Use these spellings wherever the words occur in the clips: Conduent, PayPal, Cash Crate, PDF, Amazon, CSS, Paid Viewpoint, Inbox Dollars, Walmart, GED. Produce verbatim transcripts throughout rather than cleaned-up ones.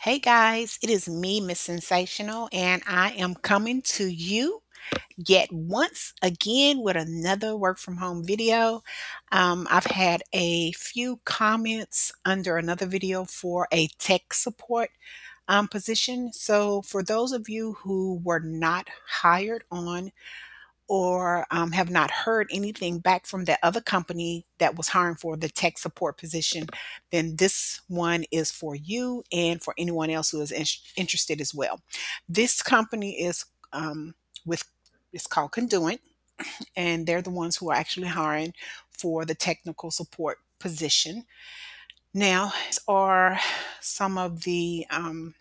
Hey guys, it is me, Miss Sensational, and I am coming to you yet once again with another work from home video. Um, I've had a few comments under another video for a tech support um, position. So for those of you who were not hired on or um, have not heard anything back from the other company that was hiring for the tech support position, then this one is for you and for anyone else who is in interested as well. This company is um, with, it's called Conduent, and they're the ones who are actually hiring for the technical support position. Now, these are some of the, um,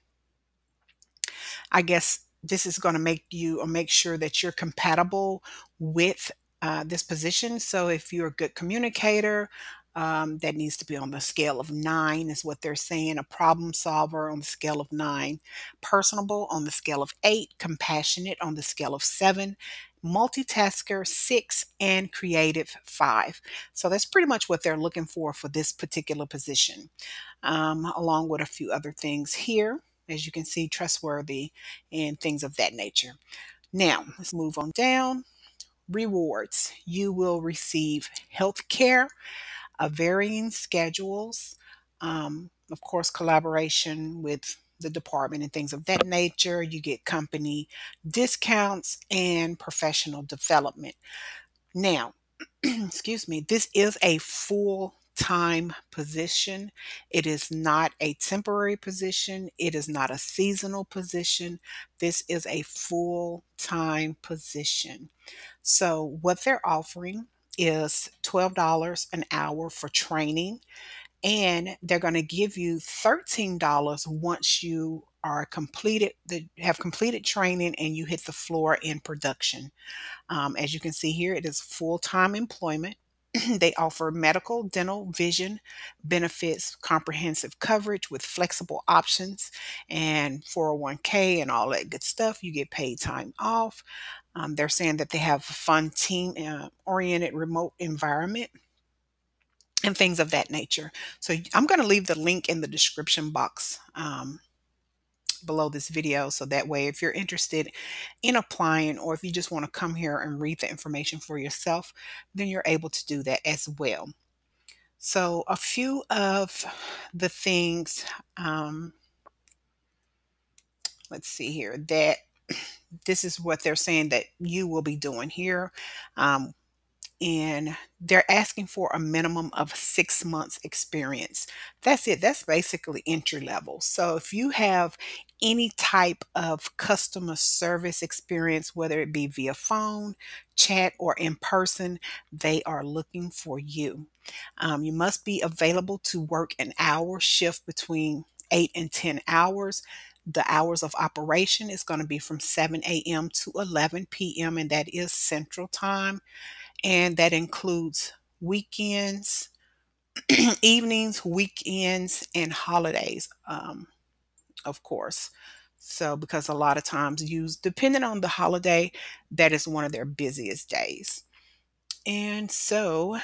I guess, this is going to make you or make sure that you're compatible with uh, this position. So if you're a good communicator, um, that needs to be on the scale of nine is what they're saying. A problem solver on the scale of nine, personable on the scale of eight, compassionate on the scale of seven, multitasker six, and creative five. So that's pretty much what they're looking for for this particular position, um, along with a few other things here. As you can see, trustworthy and things of that nature. Now, let's move on down. Rewards. You will receive health care, uh, varying schedules, um, of course, collaboration with the department and things of that nature. You get company discounts and professional development. Now, excuse me, this is a full time position. It is not a temporary position. It is not a seasonal position. This is a full-time position. So what they're offering is twelve dollars an hour for training, and they're going to give you thirteen dollars once you are completed, the, have completed training and you hit the floor in production. Um, as you can see here, it is full-time employment. They offer medical, dental, vision benefits, comprehensive coverage with flexible options and four oh one K and all that good stuff. You get paid time off. Um, they're saying that they have a fun team-oriented uh, remote environment and things of that nature. So I'm going to leave the link in the description box um, below this video, so that way if you're interested in applying or if you just want to come here and read the information for yourself, then you're able to do that as well. So a few of the things, um, let's see here, that this is what they're saying that you will be doing here. Um, and they're asking for a minimum of six months experience. That's it. That's basically entry level. So if you have any type of customer service experience, whether it be via phone, chat, or in person, they are looking for you. Um, you must be available to work an hour shift between eight and ten hours. The hours of operation is going to be from seven A M to eleven P M, and that is Central Time. And that includes weekends, evenings, weekends, and holidays, um, of course. So because a lot of times used, depending on the holiday, that is one of their busiest days. And so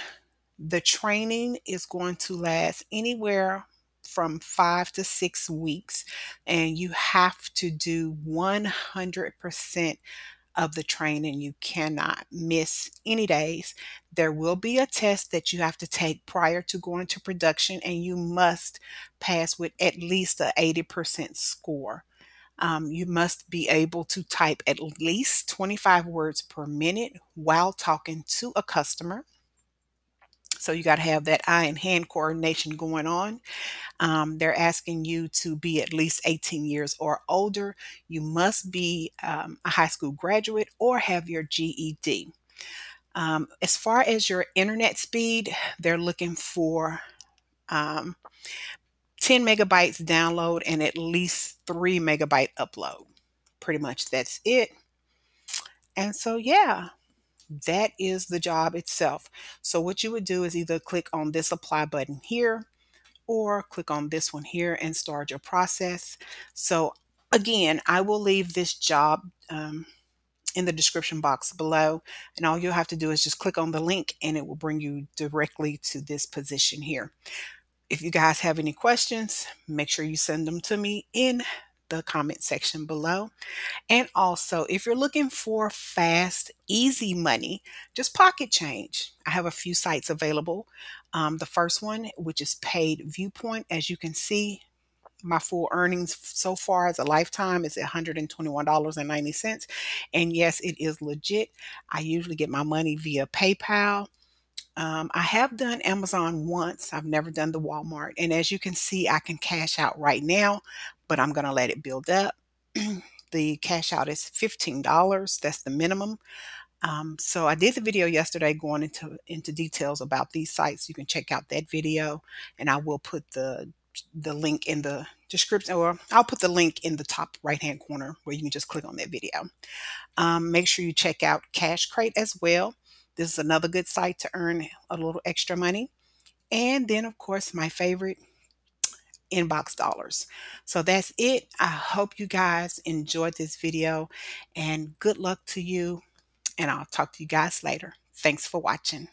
the training is going to last anywhere from five to six weeks, and you have to do one hundred percent of the training. You cannot miss any days. There will be a test that you have to take prior to going to production, and you must pass with at least an eighty percent score. Um, you must be able to type at least twenty-five words per minute while talking to a customer. So you got to have that eye and hand coordination going on. Um, they're asking you to be at least eighteen years or older. You must be um, a high school graduate or have your G E D. Um, as far as your internet speed, they're looking for um, ten megabytes download and at least three megabyte upload. Pretty much that's it. And so, yeah. That is the job itself. So what you would do is either click on this apply button here or click on this one here and start your process. So again, I will leave this job um, in the description box below, and all you'll have to do is just click on the link and it will bring you directly to this position here. If you guys have any questions, make sure you send them to me in the comment section below. And also, if you're looking for fast, easy money, just pocket change, I have a few sites available. Um, the first one, which is Paid Viewpoint, as you can see, my full earnings so far as a lifetime is one hundred twenty-one dollars and ninety cents. And yes, it is legit. I usually get my money via PayPal. Um, I have done Amazon once. I've never done the Walmart. And as you can see, I can cash out right now, but I'm going to let it build up. The cash out is fifteen dollars. That's the minimum. Um, so I did the video yesterday going into, into details about these sites. You can check out that video, and I will put the the link in the description, or I'll put the link in the top right hand corner where you can just click on that video. Um, make sure you check out Cash Crate as well. This is another good site to earn a little extra money. And then, of course, my favorite, Inbox Dollars. So that's it. I hope you guys enjoyed this video, and good luck to you. And I'll talk to you guys later. Thanks for watching.